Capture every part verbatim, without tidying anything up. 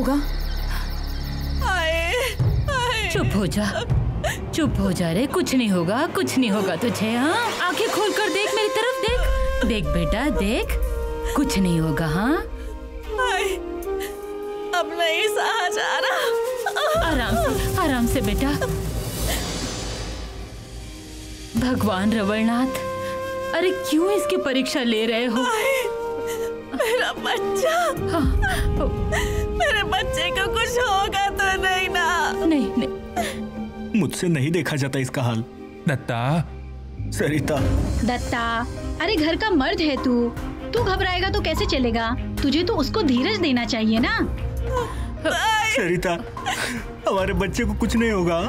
होगा? आए, आए। चुप हो जा, चुप हो जा रे, कुछ नहीं होगा, कुछ नहीं होगा तुझे। हाँ, आंखें खोल कर देख, मेरी तरफ देख, देख बेटा देख, कुछ नहीं होगा। हाँ, अब नहीं सहा जा रहा। आराम से, आराम से बेटा। भगवान रवरनाथ, अरे क्यों इसकी परीक्षा ले रहे हो? मेरा बच्चा, हाँ। मेरे बच्चे को कुछ होगा तो नहीं ना? नहीं नहीं, मुझसे नहीं देखा जाता इसका हाल। दत्ता, सरिता, दत्ता, अरे घर का मर्द है तू, तू घबराएगा तो कैसे चलेगा? तुझे तो उसको धीरज देना चाहिए ना। सरिता, हमारे बच्चे को कुछ नहीं होगा।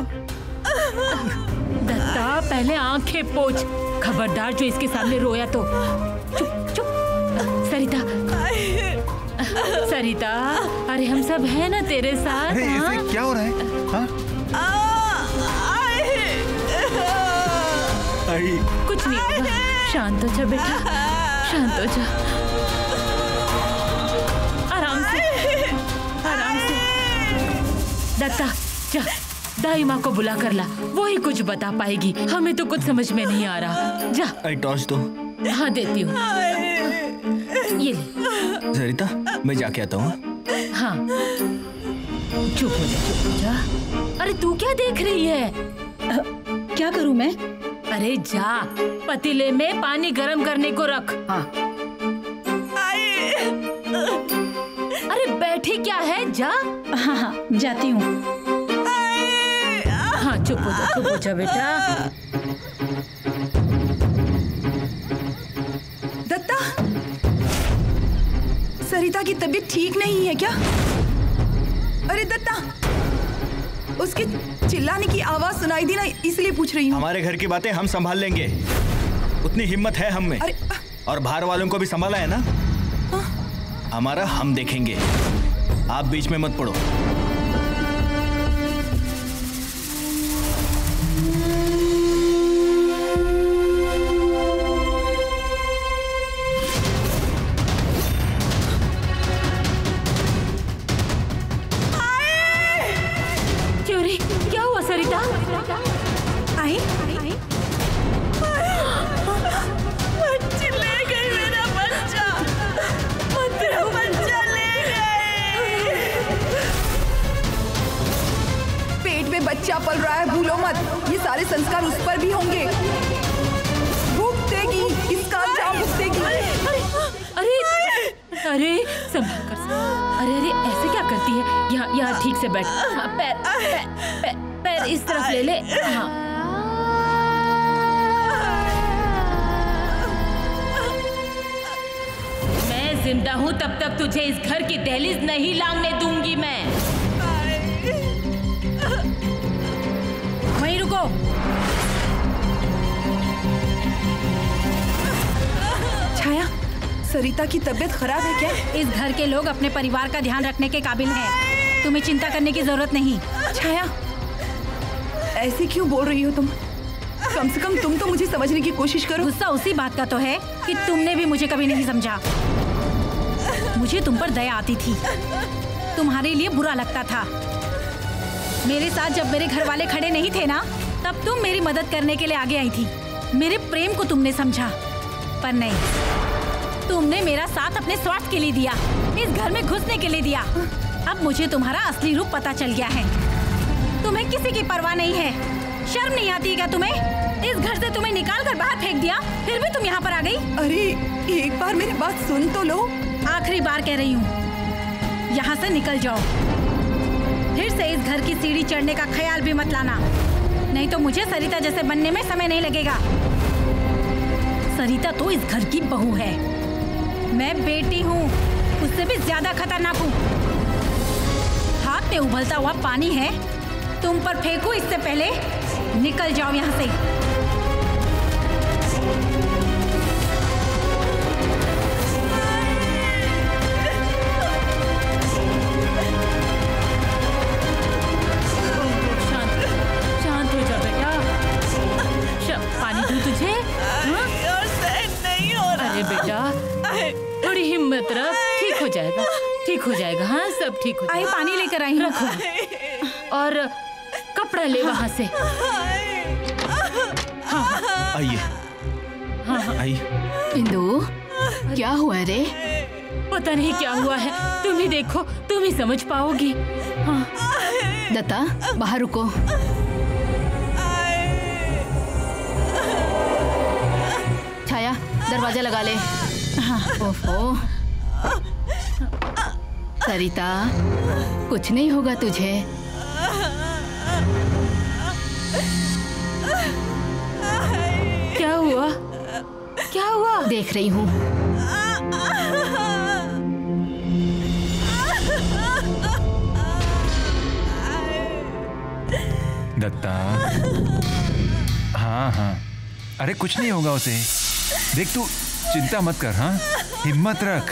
दत्ता, पहले आंखें पोंछ, खबरदार जो इसके सामने रोया तो। चुप चुप, सरिता, सरिता, अरे हम सब है ना तेरे साथ। अरे इसे क्या हो रहा है? हाँ? आई। कुछ नहीं होगा, शांत हो जा बेटा, शांत हो जा, आराम से, आराम से। दत्ता जा, दाई माँ को बुला कर ला, वो ही कुछ बता पाएगी, हमें तो कुछ समझ में नहीं आ रहा। जा, आई टॉर्च दो। हाँ देती हूँ, ये ले। सरिता, मैं जाके आता हूँ। हाँ, चुप हो जा, चुप हो जा। अरे तू क्या देख रही है? आ, क्या करूँ मैं? अरे जा, पतीले में पानी गर्म करने को रख। हाँ। अरे बैठी क्या है, जा। हाँ हाँ, जाती हूँ। चुप हो जा, चुप हो जा बेटा। दत्ता, सरिता की तबीयत ठीक नहीं है क्या? अरे दत्ता, उसके चिल्लाने की आवाज सुनाई दी ना, इसलिए पूछ रही हूँ। हमारे घर की बातें हम संभाल लेंगे, उतनी हिम्मत है हम में। अरे, और बाहर वालों को भी संभाला है ना। आ? हमारा हम देखेंगे, आप बीच में मत पड़ो। की तबीयत खराब है क्या? इस घर के लोग अपने परिवार का ध्यान रखने के काबिल हैं। तुम्हें चिंता करने की जरूरत नहीं। छाया, ऐसे क्यों बोल रही हो तुम? कम से कम तुम तो मुझे समझने की कोशिश करो। गुस्सा उसी बात का तो है कि तुमने भी मुझे कभी नहीं समझा। मुझे तुम पर दया आती थी, तुम्हारे लिए बुरा लगता था। मेरे साथ जब मेरे घर वाले खड़े नहीं थे ना, तब तुम मेरी मदद करने के लिए आगे आई थी। मेरे प्रेम को तुमने समझा, पर नहीं, तुमने मेरा साथ अपने स्वार्थ के लिए दिया, इस घर में घुसने के लिए दिया। अब मुझे तुम्हारा असली रूप पता चल गया है। तुम्हें किसी की परवाह नहीं है, शर्म नहीं आती क्या तुम्हें? इस घर से तुम्हें निकाल कर बाहर फेंक दिया, फिर भी तुम यहाँ पर आ गई। अरे एक बार मेरी बात सुन तो लो, आखिरी बार कह रही हूँ, यहाँ से निकल जाओ। फिर से इस घर की सीढ़ी चढ़ने का ख्याल भी मत लाना, नहीं तो मुझे सरिता जैसे बनने में समय नहीं लगेगा। सरिता तो इस घर की बहू है, मैं बेटी हूँ, उससे भी ज्यादा खतरनाक हूँ। हाथ में उबलता हुआ पानी है, तुम पर फेंकूं इससे पहले निकल जाओ यहाँ से। शांत, शांत हो जा बेटा। पानी दूँ तुझे? हाँ? नहीं हो रहा। अरे बेटा, थोड़ी हिम्मत रख, ठीक हो जाएगा। ठीक हो जाएगा। हाँ सब ठीक हो जाएगा। आई पानी लेकर आई रखो और कपड़ा ले वहाँ से। हाँ आइए। हाँ आइए। इंदू क्या हुआ रे? पता नहीं क्या हुआ है, तुम ही देखो, तुम ही समझ पाओगी। हाँ दत्ता बाहर रुको। छाया दरवाजा लगा ले। हाँ ओफो सरिता कुछ नहीं होगा तुझे। क्या हुआ क्या हुआ? देख रही हूँ। दत्ता हाँ हाँ अरे कुछ नहीं होगा उसे। देख तू चिंता मत कर। हाँ हिम्मत रख,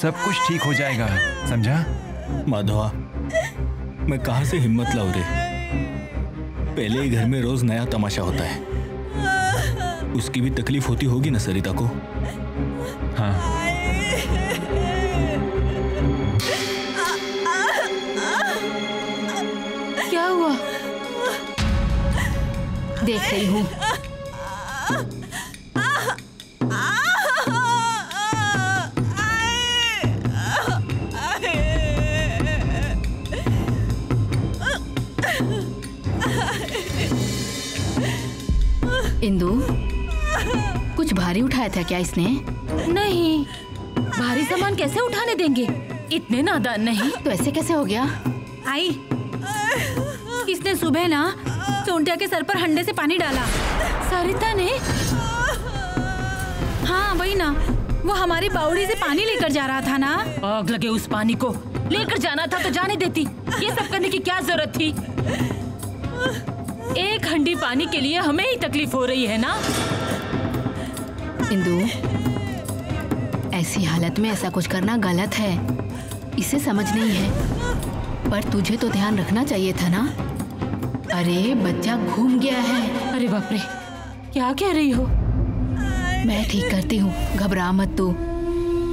सब कुछ ठीक हो जाएगा समझा। माधवा मैं कहाँ से हिम्मत लाऊं रे? पहले ही घर में रोज नया तमाशा होता है, उसकी भी तकलीफ होती होगी ना सरिता को। हाँ क्या हुआ? देख रही हूँ। इंदु कुछ भारी उठाया था क्या इसने? नहीं, भारी सामान कैसे उठाने देंगे, इतने नादान नहीं। तो ऐसे कैसे हो गया? आई इसने सुबह ना सोंटिया के सर पर हंडे से पानी डाला। सरिता ने हाँ वही ना, वो हमारी बावड़ी से पानी लेकर जा रहा था ना। आग लगे उस पानी को, लेकर जाना था तो जाने देती, ये सब करने की क्या जरूरत थी? एक हंडी पानी के लिए हमें ही तकलीफ हो रही है ना। इंदु ऐसी हालत में ऐसा कुछ करना गलत है, इसे समझ नहीं है, पर तुझे तो ध्यान रखना चाहिए था ना। अरे बच्चा घूम गया है। अरे बाप रे क्या कह रही हो? मैं ठीक करती हूँ, घबरा मत तू।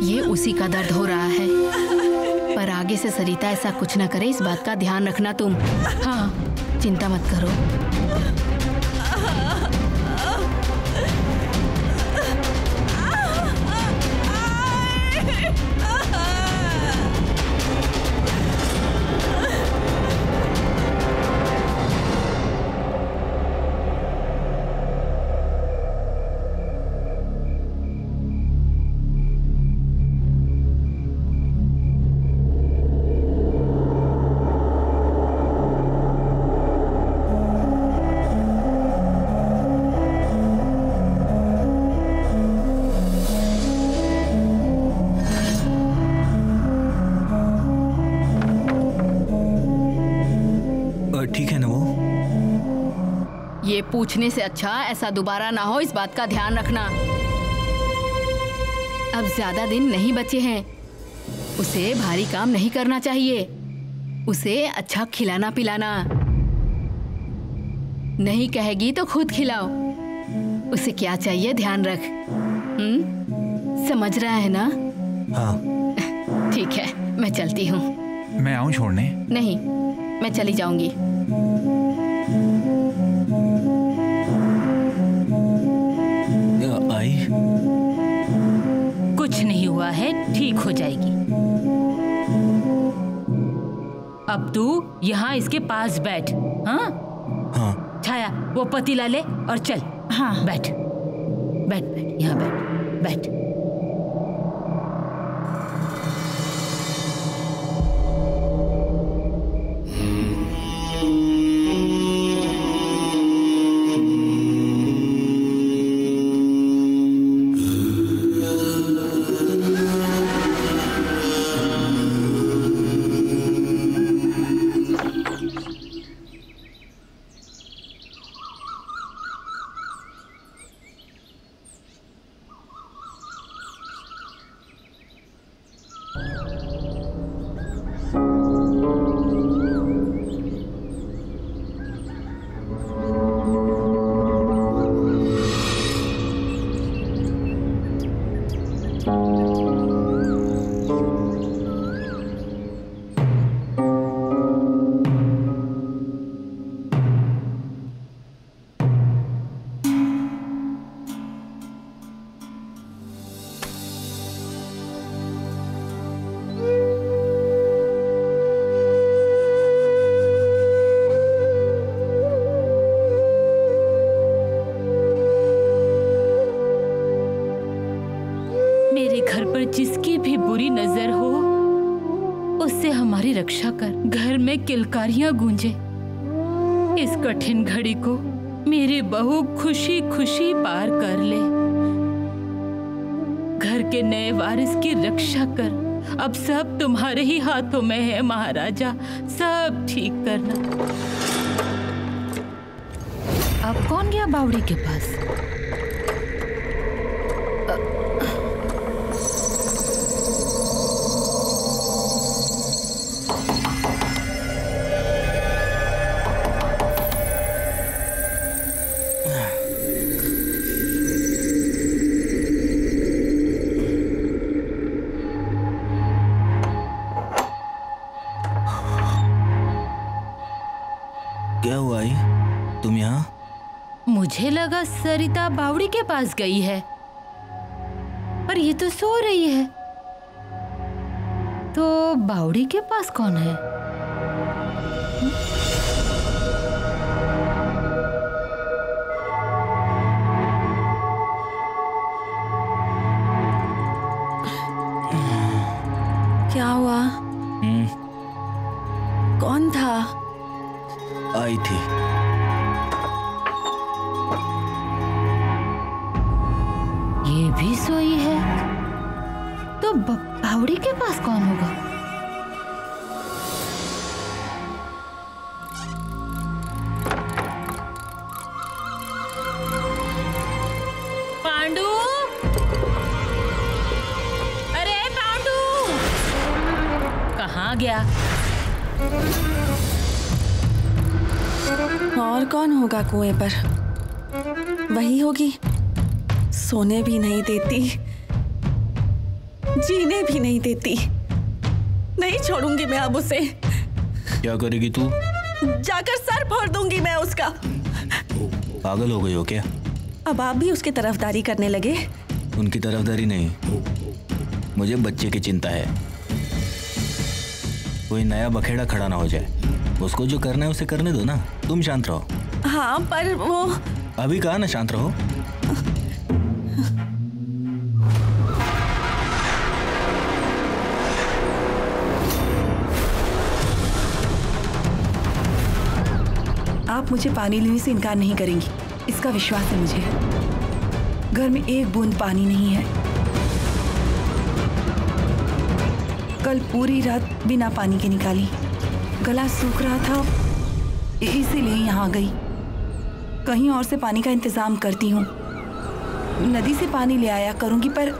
ये उसी का दर्द हो रहा है, पर आगे से सरिता ऐसा कुछ ना करे, इस बात का ध्यान रखना तुम। हाँ चिंता मत करो। पूछने से अच्छा ऐसा दोबारा ना हो, इस बात का ध्यान रखना। अब ज्यादा दिन नहीं बचे हैं, उसे भारी काम नहीं करना चाहिए, उसे अच्छा खिलाना पिलाना। नहीं कहेगी तो खुद खिलाओ, उसे क्या चाहिए ध्यान रख। हम्म समझ रहा है ना? हाँ ठीक है मैं चलती हूँ। मैं आऊँ छोड़ने? नहीं मैं चली जाऊंगी। कुछ नहीं हुआ है, ठीक हो जाएगी। अब तू यहाँ इसके पास बैठ। हाँ हाँ छाया वो पतीला ले और चल। हाँ बैठ बैठ बैठ यहाँ बैठ बैठ। घर पर जिसकी भी बुरी नजर हो उससे हमारी रक्षा कर। घर में किलकारियां गूंजे, इस कठिन घड़ी को मेरी बहू खुशी खुशी पार कर ले। घर के नए वारिस की रक्षा कर। अब सब तुम्हारे ही हाथों में है महाराजा, सब ठीक करना। अब कौन गया बावड़ी के पास? मुझे लगा सरिता बावड़ी के पास गई है, पर ये तो सो रही है। तो बावड़ी के पास कौन है? क्या हुआ? हम्म। कौन था? आई थी। भी सोई है तो बावड़ी के पास कौन होगा? पांडू, अरे पांडू कहाँ गया? और कौन होगा कुएं पर? वही होगी, सोने भी नहीं देती, जीने भी नहीं देती। नहीं छोड़ूंगी मैं अब उसे। क्या करेगी तू? जाकर सर फोड़ दूंगी मैं उसका। पागल हो गई हो क्या? अब आप भी उसकी तरफदारी करने लगे? उनकी तरफदारी नहीं, मुझे बच्चे की चिंता है। कोई नया बखेड़ा खड़ा ना हो जाए। उसको जो करना है उसे करने दो ना, तुम शांत रहो। हाँ पर वो अभी कहा ना शांत रहो। आप मुझे पानी लेने से इनकार नहीं करेंगी, इसका विश्वास है मुझे। घर में एक बूंद पानी नहीं है। कल पूरी रात बिना पानी के निकाली, गला सूख रहा था, इसीलिए यहाँ गई। कहीं और से पानी का इंतजाम करती हूँ। नदी से पानी ले आया करूँगी, पर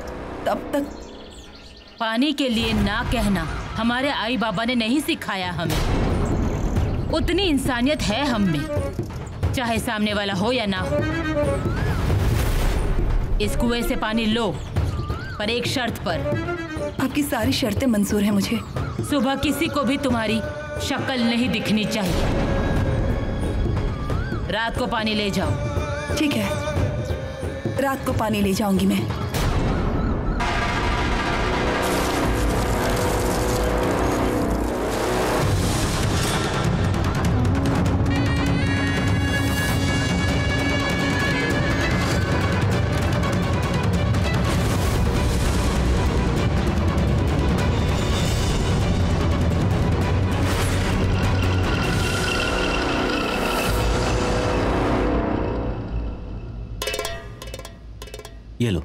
तब तक। पानी के लिए ना कहना हमारे आई बाबा ने नहीं सिखाया हमें। उतनी इंसानियत है हम में, चाहे सामने वाला हो या ना हो। इस कुएं से पानी लो, पर एक शर्त पर। आपकी सारी शर्तें मंजूर हैं मुझे। सुबह किसी को भी तुम्हारी शक्ल नहीं दिखनी चाहिए। रात को पानी ले जाओ। ठीक है, रात को पानी ले जाऊंगी मैं। ये लो।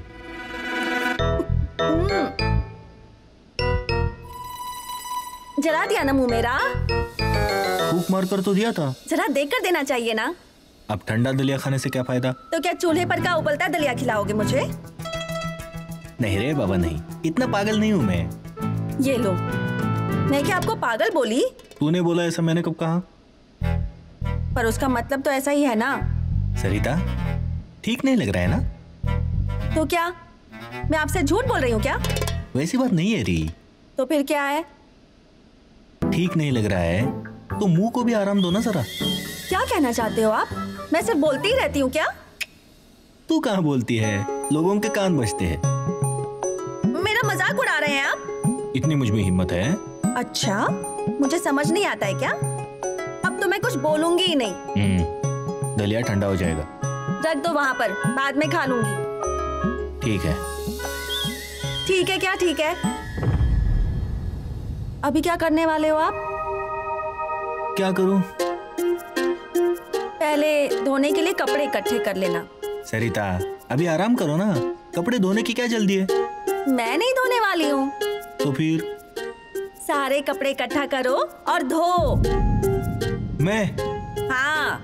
जरा दिया ना मुंह मेरा। फूंक मार कर तो दिया था, जरा देख कर देना चाहिए ना। अब ठंडा दलिया खाने से क्या फायदा? तो क्या चूल्हे पर का उबलता दलिया खिलाओगे मुझे? नहीं रे बाबा नहीं, इतना पागल नहीं हूँ मैं। ये लो। मैं क्या आपको पागल बोली? तूने बोला ऐसा, मैंने कब कहा? पर उसका मतलब तो ऐसा ही है ना। सरिता ठीक नहीं लग रहा है ना? तो क्या मैं आपसे झूठ बोल रही हूँ क्या? वैसी बात नहीं है री। तो फिर क्या है? ठीक नहीं लग रहा है तो मुंह को भी आराम दो ना जरा। क्या कहना चाहते हो आप? मैं सिर्फ बोलती ही रहती हूँ क्या? तू कहाँ बोलती है, लोगों के कान बजते हैं। मेरा मजाक उड़ा रहे हैं आप? इतनी मुझ में हिम्मत है? अच्छा, मुझे समझ नहीं आता है क्या? अब तो मैं कुछ बोलूंगी ही नहीं। दलिया ठंडा हो जाएगा, रख दो वहाँ पर, बाद में खा लूंगी। ठीक है। ठीक है क्या? ठीक है। अभी क्या करने वाले हो आप? क्या करूं? पहले धोने के लिए कपड़े इकट्ठे कर लेना। सरिता, अभी आराम करो ना, कपड़े धोने की क्या जल्दी है? मैं नहीं धोने वाली हूँ। तो फिर? सारे कपड़े इकट्ठा करो और धो। मैं? हाँ।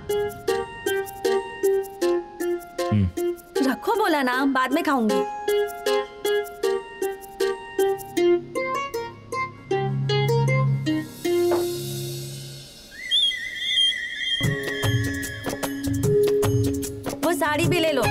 रखो बोला ना, बाद में खाऊंगी। वो साड़ी भी ले लो।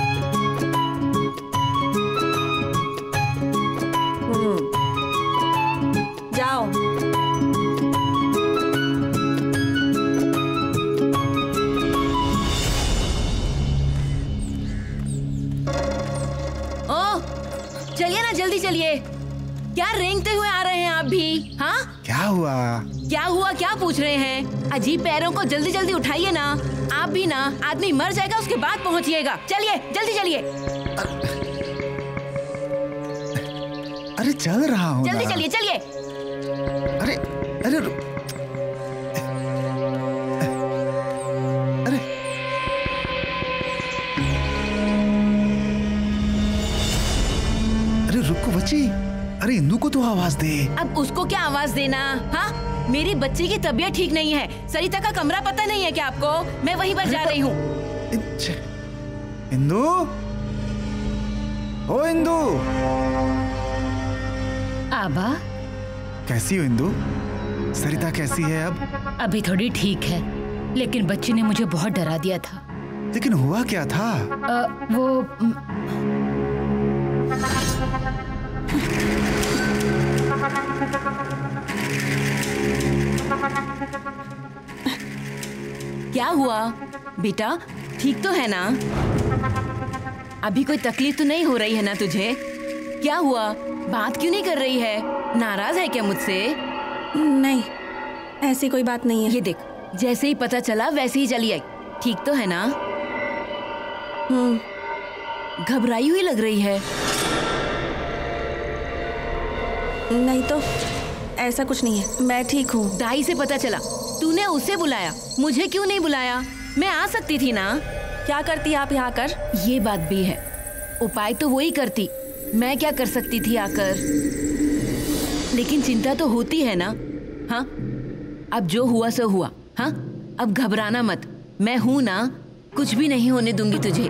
चलिए, क्या रेंगते हुए आ रहे हैं आप भी? हाँ, क्या हुआ? क्या हुआ क्या पूछ रहे हैं? अजीब पैरों को जल्दी जल्दी उठाइए ना, आप भी ना, आदमी मर जाएगा उसके बाद पहुँचिएगा। चलिए जल्दी चलिए। अरे चल रहा हूँ। जल्दी चलिए चलिए। अरे अरे बच्ची, अरे इंदू को तो आवाज दे। अब उसको क्या आवाज देना? हाँ, मेरी बच्ची की तबीयत ठीक नहीं है। सरिता का कमरा पता नहीं है क्या आपको? मैं वहीं पर जा रही हूँ। इंदू, ओ इंदू, आबा, कैसी हो इंदू? सरिता कैसी है अब? अभी थोड़ी ठीक है, लेकिन बच्ची ने मुझे बहुत डरा दिया था। लेकिन हुआ क्या था? आ, वो क्या हुआ बेटा? ठीक तो है ना? अभी कोई तकलीफ तो नहीं हो रही है ना तुझे? क्या हुआ, बात क्यों नहीं कर रही है? नाराज है क्या मुझसे? नहीं, ऐसी कोई बात नहीं है। ये देख, जैसे ही पता चला वैसे ही चली आई। ठीक तो है ना? हम्म, घबराई हुई लग रही है। नहीं तो, ऐसा कुछ नहीं है, मैं ठीक हूँ। दाई से पता चला, तूने उसे बुलाया, मुझे क्यों नहीं बुलाया? मैं आ सकती थी ना। क्या करती आप यहाँ आकर? ये बात भी है, उपाय तो वही करती, मैं क्या कर सकती थी आकर? लेकिन चिंता तो होती है ना। हाँ, अब जो हुआ सो हुआ। हाँ, अब घबराना मत, मैं हूँ ना, कुछ भी नहीं होने दूंगी तुझे।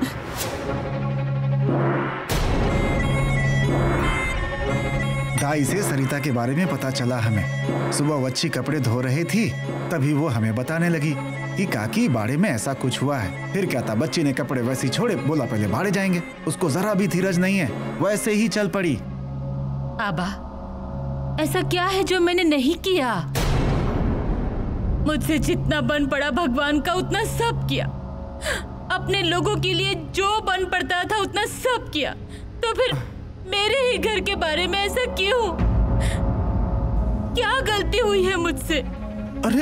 दाई से सरिता के बारे में पता चला हमें। सुबह वो अच्छी कपड़े धो रही थी, तभी वो हमें बताने लगी कि काकी बाड़े में ऐसा कुछ हुआ है। फिर क्या था, बच्ची ने कपड़े वैसे छोड़े, बोला पहले बाड़े जाएंगे, उसको जरा भी धीरज नहीं है, वैसे ही चल पड़ी। आबा, ऐसा क्या है जो मैंने नहीं किया? मुझसे जितना बन पड़ा भगवान का उतना सब किया, अपने लोगों के लिए जो बन पड़ता था उतना सब किया, तो फिर मेरे ही घर के बारे में ऐसा क्यों? क्या गलती हुई है मुझसे? अरे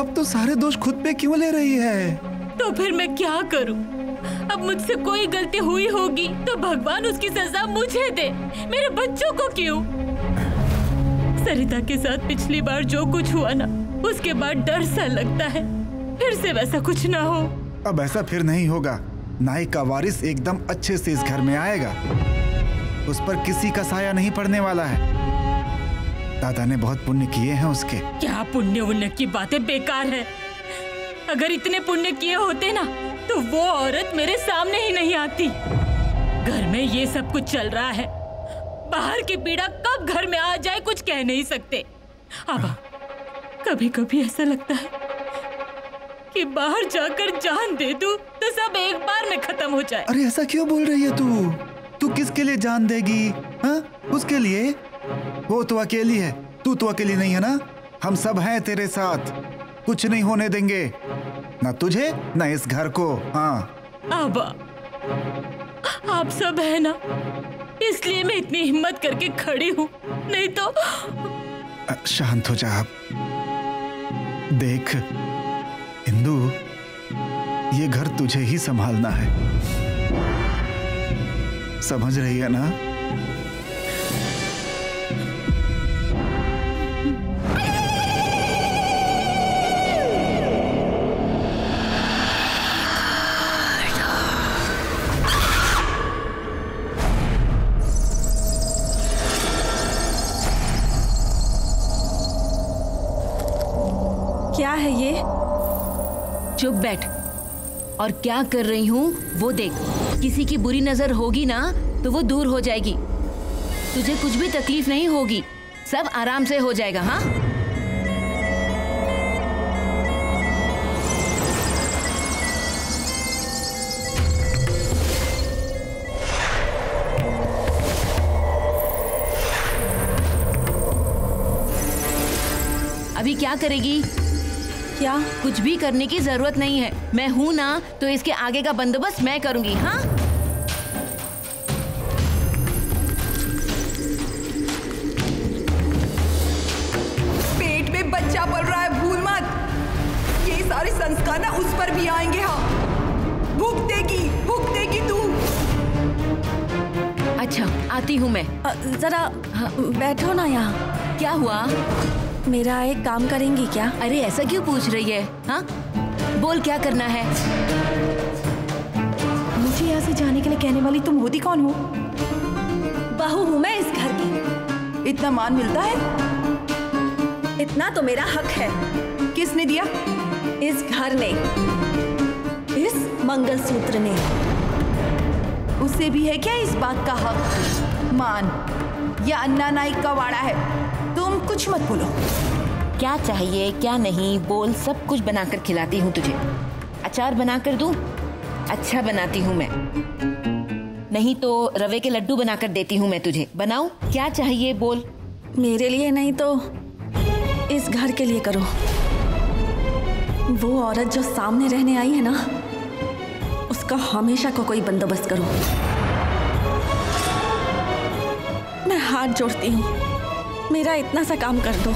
अब तो सारे दोष खुद पे क्यों ले रही है? तो फिर मैं क्या करूं? अब मुझसे कोई गलती हुई होगी तो भगवान उसकी सजा मुझे दे, मेरे बच्चों को क्यों? सरिता के साथ पिछली बार जो कुछ हुआ ना, उसके बाद डर सा लगता है फिर से वैसा कुछ ना हो। अब ऐसा फिर नहीं होगा। नाई का वारिस एकदम अच्छे से इस घर में आएगा, उस पर किसी का साया नहीं पड़ने वाला है। दादा ने बहुत पुण्य किए हैं उसके। क्या पुण्य उन्य की बातें बेकार है। अगर इतने पुण्य किए होते ना तो वो औरत मेरे सामने ही नहीं आती। घर में ये सब कुछ चल रहा है, बाहर की पीड़ा कब घर में आ जाए कुछ कह नहीं सकते। अब कभी कभी ऐसा लगता है कि बाहर जाकर जान दे दूं तो सब एक बार में खत्म हो जाए। अरे ऐसा क्यों बोल रही है तू? तू किसके लिए जान देगी? हाँ, उसके लिए? वो तो अकेली है, तू तो अकेली नहीं है ना, हम सब हैं तेरे साथ, कुछ नहीं होने देंगे, ना तुझे ना इस घर को। हाँ आबा, आप सब है ना, इसलिए मैं इतनी हिम्मत करके खड़ी हूँ, नहीं तो। शांत हो जा आप। देख इंदू, ये घर तुझे ही संभालना है, समझ रही है ना? क्या है ये? चुप बैठ, और क्या कर रही हूँ वो देख। किसी की बुरी नजर होगी ना तो वो दूर हो जाएगी, तुझे कुछ भी तकलीफ नहीं होगी, सब आराम से हो जाएगा। हाँ, अभी क्या करेगी? क्या? कुछ भी करने की जरूरत नहीं है, मैं हूं ना, तो इसके आगे का बंदोबस्त मैं करूंगी। हाँ, पेट में बच्चा पल रहा है, भूल मत, ये सारे संस्कार ना उस पर भी आएंगे। हाँ, भुगतेगी भुगतेगी तू। अच्छा, आती हूँ मैं। आ, जरा बैठो ना यहाँ। क्या हुआ? मेरा एक काम करेंगी क्या? अरे ऐसा क्यों पूछ रही है? हाँ बोल, क्या करना है? मुझे यहाँ से जाने के लिए कहने वाली तुम होती कौन हो? बहू हूँ मैं इस घर की। इतना मान मिलता है? इतना तो मेरा हक है। किसने दिया? इस घर ने, इस मंगलसूत्र ने। उसे भी है क्या इस बात का हक? मान, यह अन्ना नाइक का वाड़ा है, तुम कुछ मत बोलो। क्या चाहिए क्या नहीं बोल, सब कुछ बनाकर खिलाती हूँ तुझे। अचार बनाकर दूँ? अच्छा बनाती हूँ मैं, नहीं तो रवे के लड्डू बनाकर देती हूँ मैं तुझे। बनाऊँ? क्या चाहिए बोल। मेरे लिए नहीं तो इस घर के लिए करो। वो औरत जो सामने रहने आई है ना, उसका हमेशा को कोई बंदोबस्त करो। मैं हाथ जोड़ती हूँ, मेरा इतना सा काम कर दो।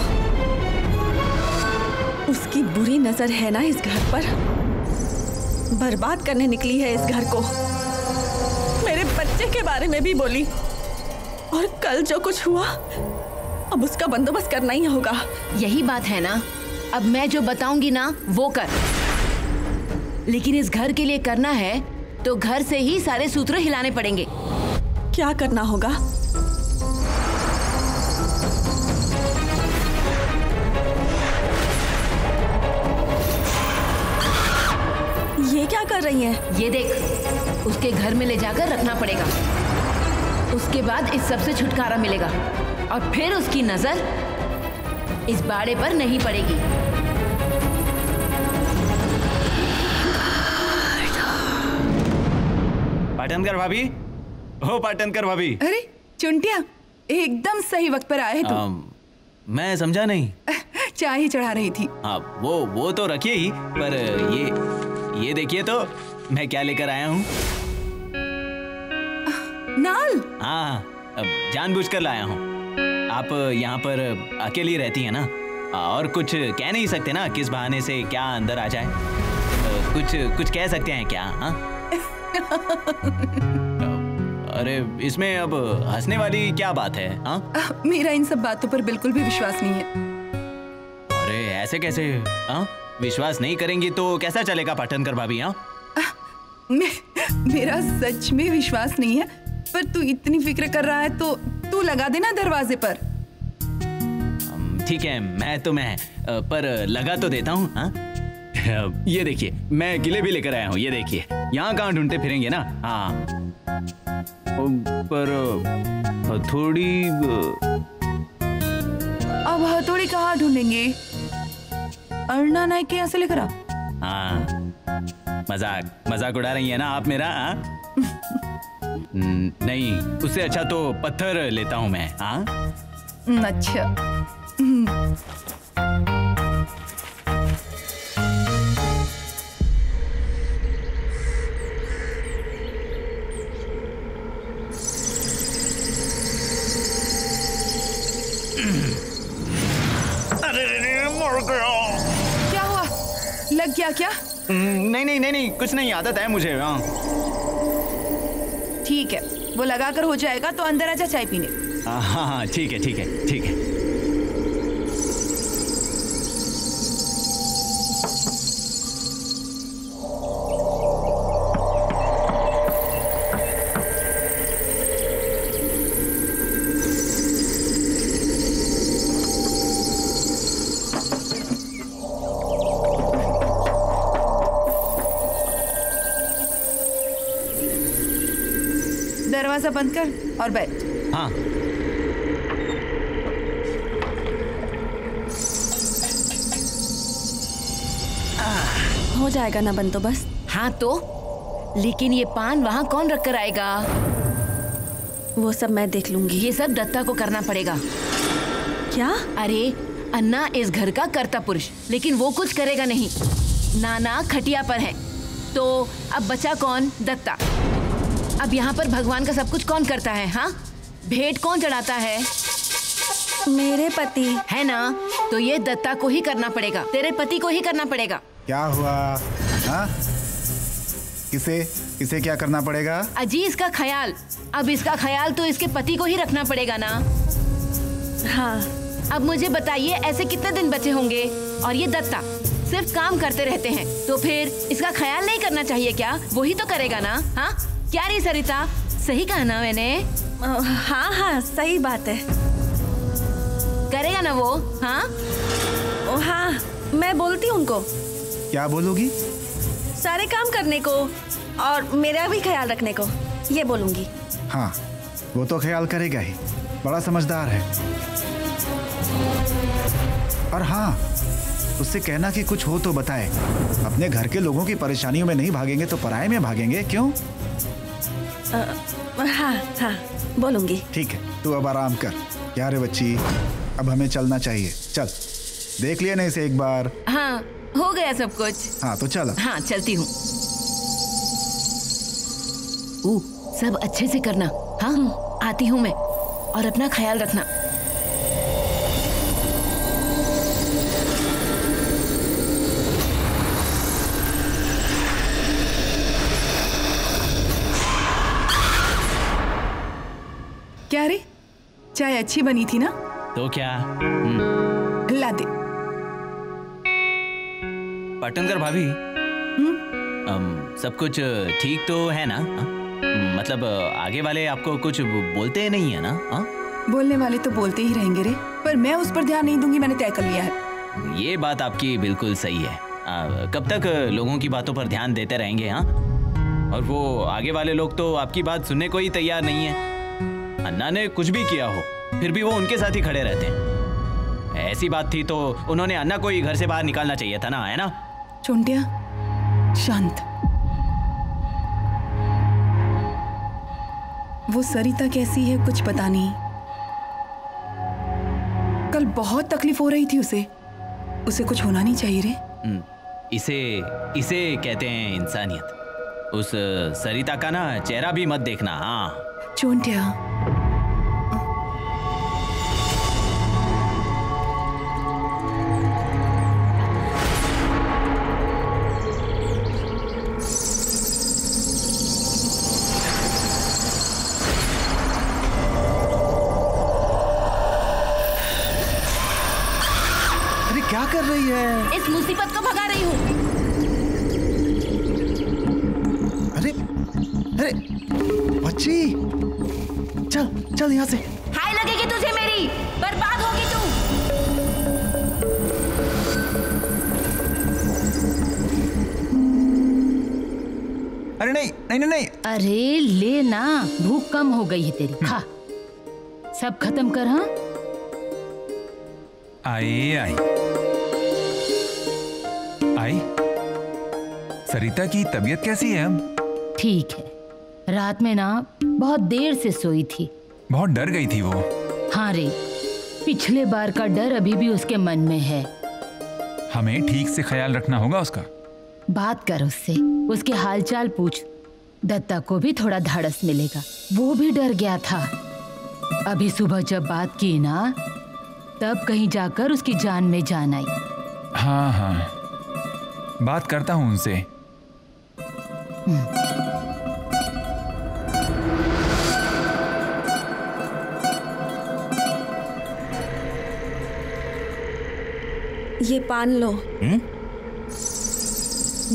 उसकी बुरी नजर है ना इस घर पर, बर्बाद करने निकली है इस घर को। मेरे बच्चे के बारे में भी बोली, और कल जो कुछ हुआ, अब उसका बंदोबस्त करना ही होगा। यही बात है ना, अब मैं जो बताऊंगी ना वो कर, लेकिन इस घर के लिए करना है तो घर से ही सारे सूत्र हिलाने पड़ेंगे। क्या करना होगा? ये क्या कर रही है? ये देख, उसके घर में ले जाकर रखना पड़ेगा, उसके बाद इस सब से छुटकारा मिलेगा, और फिर उसकी नजर इस बाड़े पर नहीं पड़ेगी। पाटनकर भाभी, हो पाटनकर भाभी। अरे चुंटिया, एकदम सही वक्त पर आए तुम। मैं समझा नहीं। चाय ही चढ़ा रही थी। आ, वो वो तो रखिए ही, पर ये ये देखिए तो मैं क्या लेकर आया हूँ। नाल? हाँ, जानबूझकर लाया हूँ। आप यहाँ पर अकेली रहती हैं ना, और कुछ कह नहीं सकते ना, किस बहाने से क्या अंदर आ जाए? कुछ कुछ कह सकते हैं क्या? हाँ। अरे इसमें अब हंसने वाली क्या बात है? हाँ, मेरा इन सब बातों पर बिल्कुल भी विश्वास नहीं है। अरे ऐसे कैसे? हाँ, विश्वास नहीं करेंगी तो कैसा चलेगा पाटनकर भाभी? हाँ, मे, मेरा सच में विश्वास नहीं है, पर तू इतनी फिक्र कर रहा है तो तू लगा देना दरवाजे पर। ठीक है, मैं तो मैं पर लगा तो देता हूँ। हाँ, ये देखिए, मैं गिले भी लेकर आया हूँ। ये देखिए, यहाँ कहाँ ढूंढते फिरेंगे ना। हाँ, पर हथौड़ी, अब हथौड़ी कहाँ ढूंढेंगे? अन्ना नाइक के यहाँ से लेकर आ। हाँ, मजाक मजाक उड़ा रही है ना आप मेरा। आ? नहीं, उससे अच्छा तो पत्थर लेता हूँ मैं। हाँ, अच्छा। लग गया क्या? नहीं नहीं नहीं नहीं, कुछ नहीं, आदत है मुझे। हाँ ठीक है, वो लगा कर हो जाएगा तो अंदर आजा चाय पीने। हाँ हाँ, ठीक है ठीक है ठीक है। दरवाजा बंद कर और बैठ। हाँ। हो जाएगा ना बंद तो बस। हाँ तो, लेकिन ये पान वहाँ कौन रख कर आएगा? वो सब मैं देख लूंगी। ये सब दत्ता को करना पड़ेगा। क्या? अरे अन्ना इस घर का कर्ता पुरुष, लेकिन वो कुछ करेगा नहीं। नाना खटिया पर है, तो अब बचा कौन? दत्ता। अब यहाँ पर भगवान का सब कुछ कौन करता है? हाँ, भेंट कौन चढ़ाता है? मेरे पति है ना, तो ये दत्ता को ही करना पड़ेगा, तेरे पति को ही करना पड़ेगा। क्या हुआ? हाँ? किसे किसे क्या करना पड़ेगा? अजी इसका ख्याल। अब इसका ख्याल तो इसके पति को ही रखना पड़ेगा ना। हाँ। अब मुझे बताइए, ऐसे कितने दिन बचे होंगे? और ये दत्ता सिर्फ काम करते रहते हैं, तो फिर इसका ख्याल नहीं करना चाहिए क्या? वो ही तो करेगा ना। हाँ, क्या रे सरिता, सही कहा ना मैंने? हाँ हाँ, सही बात है, करेगा ना वो। हाँ हाँ, मैं बोलती हूँ उनको। क्या बोलोगी? सारे काम करने को और मेरा भी ख्याल रखने को, ये बोलूँगी। हाँ, वो तो ख्याल करेगा ही, बड़ा समझदार है। और हाँ, उससे कहना कि कुछ हो तो बताए। अपने घर के लोगों की परेशानियों में नहीं भागेंगे तो पराये में भागेंगे, क्यों? आ, हाँ हाँ, बोलूँगी। ठीक है, तू अब आराम कर। क्या रे बच्ची, अब हमें चलना चाहिए। चल, देख लिया ना इसे एक बार? हाँ, हो गया सब कुछ। हाँ तो चल। हाँ, चलती हूँ। सब अच्छे से करना। हाँ, आती हूँ मैं। और अपना ख्याल रखना। क्या रे, चाय अच्छी बनी थी ना? तो क्या ला दे। पाटनकर भाभी, सब कुछ ठीक तो है ना? आ? मतलब आगे वाले आपको कुछ बोलते नहीं है ना? आ? बोलने वाले तो बोलते ही रहेंगे रे, पर मैं उस पर ध्यान नहीं दूंगी, मैंने तय कर लिया है। ये बात आपकी बिल्कुल सही है। आ, कब तक लोगों की बातों पर ध्यान देते रहेंगे? हाँ, और वो आगे वाले लोग तो आपकी बात सुनने को ही तैयार नहीं है। अन्ना ने कुछ भी किया हो, फिर भी वो उनके साथ ही खड़े रहते हैं। ऐसी बात थी तो उन्होंने अन्ना को ही घर से बाहर निकालना चाहिए था ना, है ना? चुंटिया शांत। वो सरिता कैसी है कुछ पता नहीं, कल बहुत तकलीफ हो रही थी उसे। उसे कुछ होना नहीं चाहिए रे। इसे इसे कहते हैं इंसानियत। उस सरिता का ना चेहरा भी मत देखना। हाँ चुंटिया, क्या कर रही है? इस मुसीबत को भगा रही हूँ। अरे अरे बच्ची, चल चल यहाँ से। हाय लगेगी तुझे मेरी, बर्बाद होगी तू। अरे नहीं नहीं नहीं, नहीं। अरे ले ना, भूख कम हो गई है तेरी, खा। सब खत्म कर। हाँ आई आई आई। सरिता की तबीयत कैसी है? ठीक है, रात में ना बहुत देर से सोई थी, बहुत डर गई थी वो। हाँ रे, पिछले बार का डर अभी भी उसके मन में है। हमें ठीक से ख्याल रखना होगा उसका। बात कर उससे, उसके हालचाल पूछ। दत्ता को भी थोड़ा धाड़स मिलेगा, वो भी डर गया था। अभी सुबह जब बात की ना, तब कहीं जाकर उसकी जान में जान आई। हाँ हाँ, बात करता हूँ उनसे। ये पान लो। हुँ?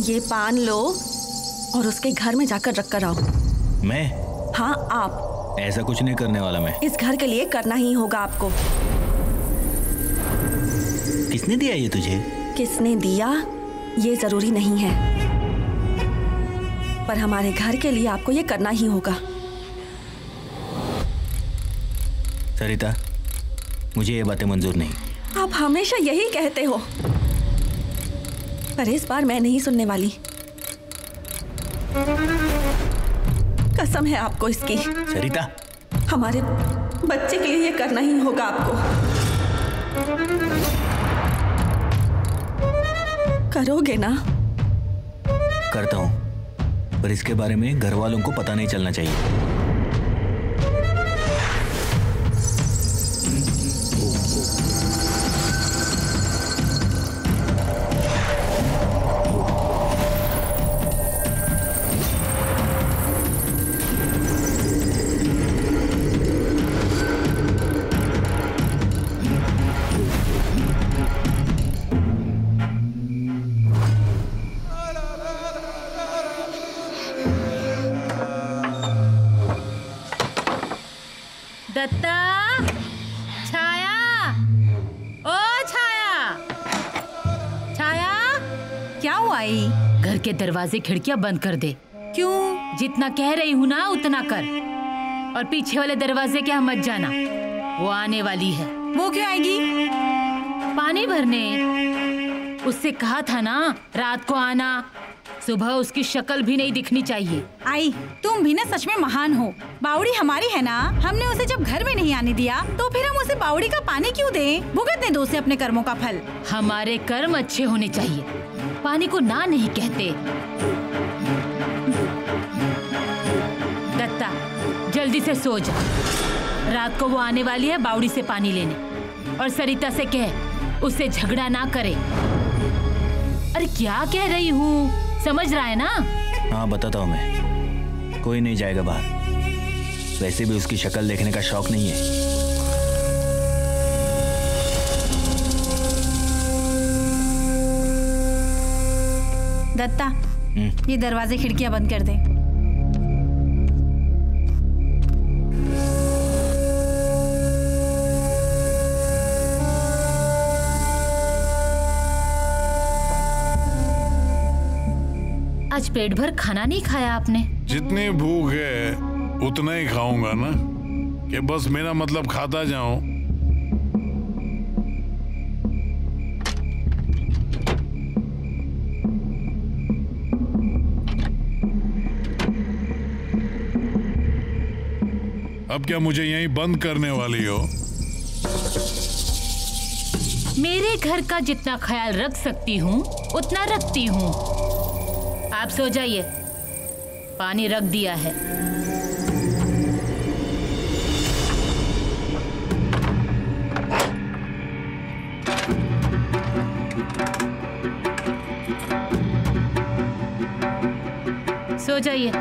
ये पान लो और उसके घर में जाकर रख कर आओ। मैं? हाँ आप। ऐसा कुछ नहीं करने वाला मैं। इस घर के लिए करना ही होगा आपको। किसने दिया ये तुझे? किसने दिया ये जरूरी नहीं है, पर हमारे घर के लिए आपको ये करना ही होगा। सरिता, मुझे ये बातें मंजूर नहीं। आप हमेशा यही कहते हो, पर इस बार मैं नहीं सुनने वाली। कसम है आपको इसकी। सरिता, हमारे बच्चे के लिए ये करना ही होगा आपको। करोगे ना? करता हूं, पर इसके बारे में घर वालों को पता नहीं चलना चाहिए। के दरवाजे खिड़कियां बंद कर दे। क्यों? जितना कह रही हूँ ना उतना कर, और पीछे वाले दरवाजे क्या मत जाना, वो आने वाली है। वो क्यों आएगी? पानी भरने। उससे कहा था ना रात को आना, सुबह उसकी शक्ल भी नहीं दिखनी चाहिए। आई, तुम भी ना सच में महान हो। बावड़ी हमारी है ना, हमने उसे जब घर में नहीं आने दिया तो फिर हम उसे बावड़ी का पानी क्यों दें? भुगतने दो उसे अपने कर्मों का फल। हमारे कर्म अच्छे होने चाहिए, पानी को ना नहीं कहते। दत्ता, जल्दी से सो जा। रात को वो आने वाली है बावड़ी से पानी लेने, और सरिता से कह उससे झगड़ा ना करे। अरे क्या कह रही हूँ, समझ रहा है ना? हाँ, बताता हूँ मैं। कोई नहीं जाएगा बाहर, वैसे भी उसकी शक्ल देखने का शौक नहीं है। दत्ता, ये दरवाजे खिड़कियां बंद कर दे। आज पेट भर खाना नहीं खाया आपने? जितनी भूख है उतना ही खाऊंगा ना, कि बस मेरा मतलब खाता जाऊं। अब क्या मुझे यहीं बंद करने वाली हो? मेरे घर का जितना ख्याल रख सकती हूँ उतना रखती हूँ। आप सो जाइए, पानी रख दिया है। सो जाइए।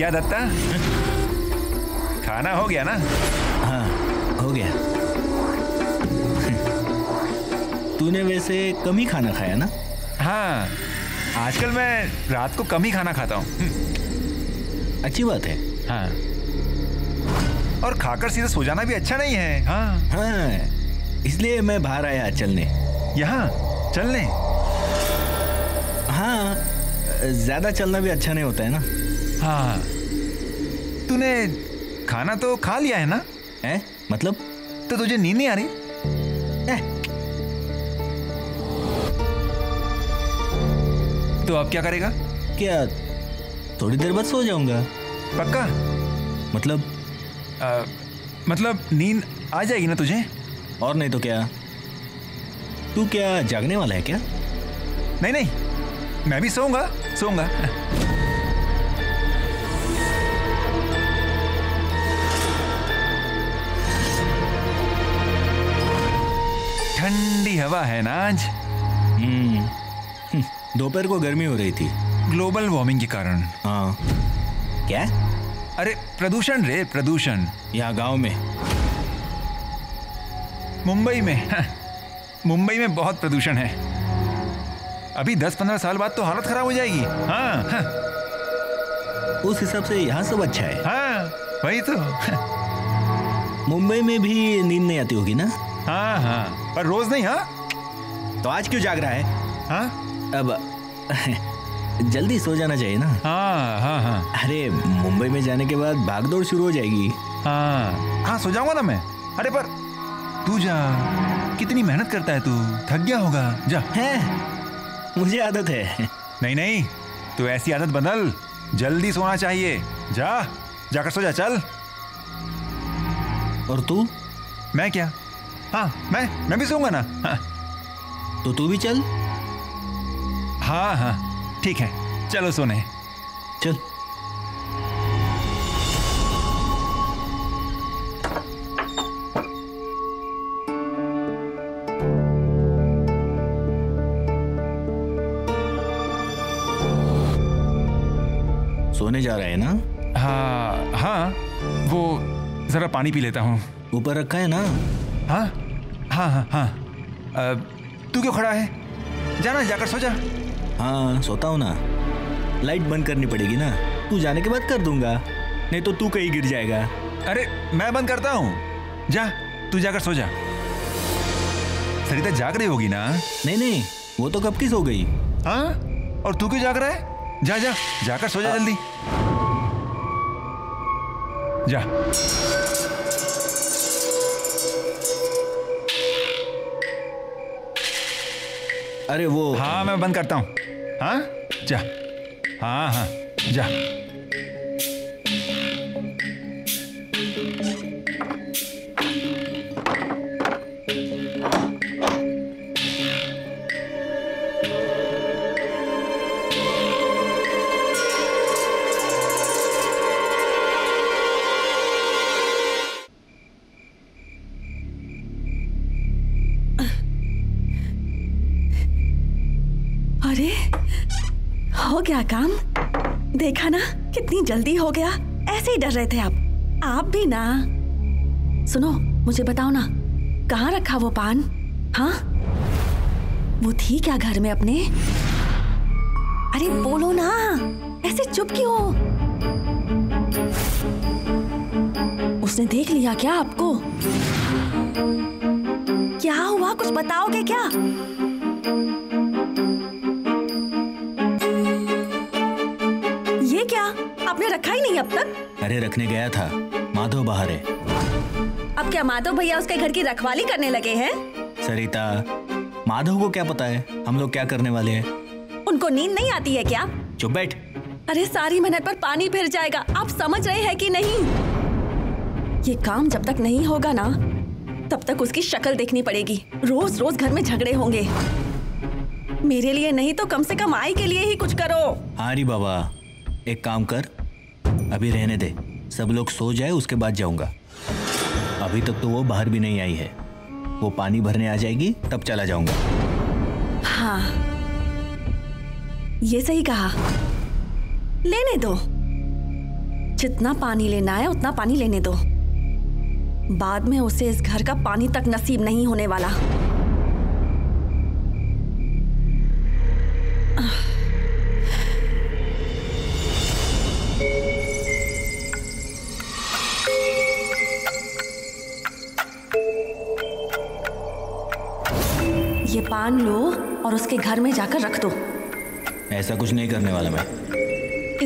क्या दत्ता, खाना हो गया ना? हाँ, हो गया। तूने वैसे कम ही खाना खाया ना? हाँ, आजकल मैं रात को कम ही खाना खाता हूँ। अच्छी बात है। हाँ, और खाकर सीधा सो जाना भी अच्छा नहीं है। हाँ हाँ, इसलिए मैं बाहर आया चलने। यहाँ चलने? हाँ, ज्यादा चलना भी अच्छा नहीं होता है ना। हाँ, तूने खाना तो खा लिया है ना? है? मतलब? तो तुझे नींद नहीं आ रही? तो अब क्या करेगा? क्या थोड़ी देर बाद सो जाऊंगा? पक्का? मतलब? आ, मतलब नींद आ जाएगी ना तुझे? और नहीं तो क्या? तू क्या जागने वाला है क्या? नहीं नहीं, मैं भी सोऊंगा सोऊंगा। ठंडी हवा है ना आज। हम्म, दोपहर को गर्मी हो रही थी, ग्लोबल वार्मिंग के कारण। हाँ। क्या? अरे प्रदूषण रे, प्रदूषण। यहाँ गांव में, मुंबई में। मुंबई में बहुत प्रदूषण है। अभी दस पंद्रह साल बाद तो हालत खराब हो जाएगी। हाँ, उस हिसाब से यहाँ सब अच्छा है। हाँ, वही तो। मुंबई में भी नींद नहीं आती होगी ना? हाँ हाँ, पर रोज नहीं। हाँ तो आज क्यों जाग रहा है? हाँ अब जल्दी सो जाना चाहिए ना। हाँ हाँ हाँ। अरे मुंबई में जाने के बाद भागदौड़ शुरू हो जाएगी। हाँ हाँ सो जाऊंगा ना मैं। अरे पर तू जा, कितनी मेहनत करता है तू, थक गया होगा। जा। है मुझे आदत है। नहीं नहीं, तू ऐसी आदत बदल, जल्दी सोना चाहिए। जा जाकर सो जा, चल। और तू? मैं क्या? हाँ मैं मैं भी सोऊंगा ना। हाँ। तो तू भी चल। हाँ हाँ ठीक है, चलो सोने चल। सोने जा रहे हैं ना? हाँ हाँ, वो जरा पानी पी लेता हूँ। ऊपर रखा है ना? हाँ हाँ हाँ हाँ। तू क्यों खड़ा है? जाना जाकर सो जा। हाँ सोता हूँ ना। लाइट बंद करनी पड़ेगी ना, तू जाने के बाद कर दूंगा, नहीं तो तू कहीं गिर जाएगा। अरे मैं बंद करता हूँ, जा तू जाकर सो जा। सरिता जाग रही होगी ना? नहीं नहीं, वो तो कब की सो गई। हाँ और तू क्यों जाग रहा है? जा जा जाकर सो जा जल्दी, जा। अरे वो हाँ मैं बंद करता हूँ। हाँ जा, हाँ हाँ जा। अरे हो गया काम, देखा ना कितनी जल्दी हो गया। ऐसे ही डर रहे थे आप आप भी ना। सुनो मुझे बताओ ना, कहाँ रखा वो पान? हाँ वो थी क्या घर में अपने? अरे बोलो ना, ऐसे चुप क्यों? उसने देख लिया क्या आपको? क्या हुआ, कुछ बताओगे क्या? क्या आपने रखा ही नहीं अब तक? अरे रखने गया था, माधव बाहर है। अब क्या माधव भैया उसके घर की रखवाली करने लगे हैं? सरिता, माधव को क्या पता है हम लोग क्या करने वाले हैं? उनको नींद नहीं आती है क्या? चुप बैठ। अरे सारी मेहनत पर पानी फिर जाएगा, आप समझ रहे हैं कि नहीं? ये काम जब तक नहीं होगा ना तब तक उसकी शक्ल देखनी पड़ेगी। रोज रोज घर में झगड़े होंगे। मेरे लिए नहीं तो कम से कम आई के लिए ही कुछ करो। अरे बाबा एक काम कर, अभी रहने दे, सब लोग सो जाए उसके बाद जाऊंगा। अभी तक तो वो बाहर भी नहीं आई है, वो पानी भरने आ जाएगी तब चला जाऊंगा। हाँ ये सही कहा, लेने दो, जितना पानी लेना है उतना पानी लेने दो। बाद में उसे इस घर का पानी तक नसीब नहीं होने वाला। ये पान लो और उसके घर में जाकर रख दो। ऐसा कुछ नहीं करने वाला मैं।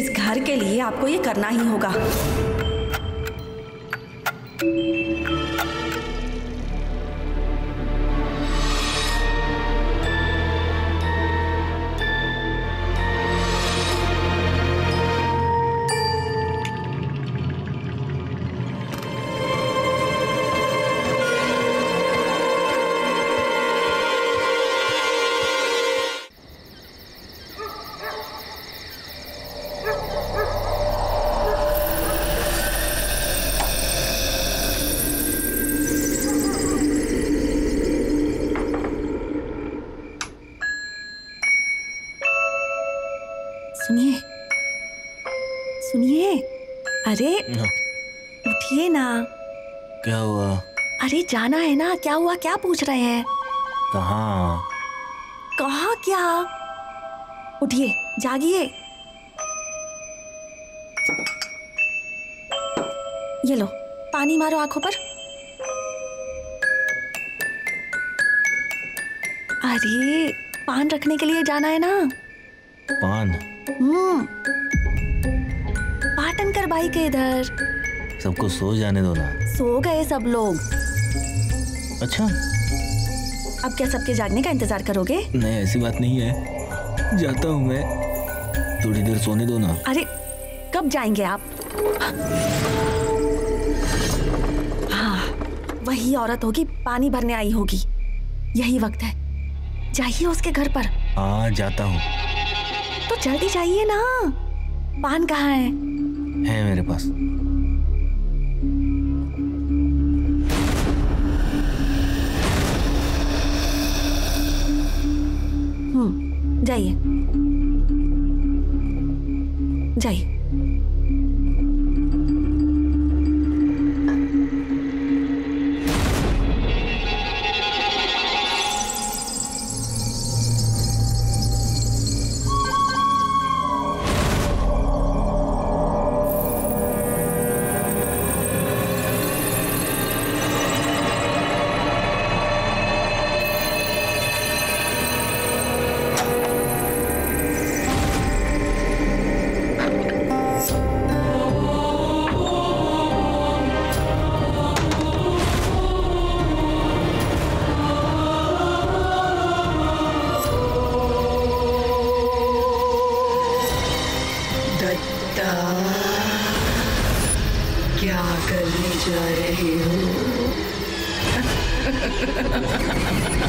इस घर के लिए आपको ये करना ही होगा। सुनिए सुनिए, अरे उठिए ना। क्या हुआ? अरे जाना है ना। क्या हुआ क्या पूछ रहे हैं? कहाँ कहाँ क्या? उठिए जागिए। ये लो पानी मारो आंखों पर। अरे पान रखने के लिए जाना है ना। पान हम्म पाटन कर बाई के इधर। सबको सो जाने दो ना। सो गए सब लोग। अच्छा अब क्या सबके जागने का इंतजार करोगे? नहीं ऐसी बात नहीं है, जाता हूँ मैं, थोड़ी देर सोने दो ना। अरे कब जाएंगे आप? हाँ वही औरत होगी, पानी भरने आई होगी, यही वक्त है, जाइए उसके घर पर। हाँ जाता हूँ। तो जल्दी जाइए ना। पान कहाँ है? है मेरे पास। हम्म जाइए जाइए। जा रही हूँ।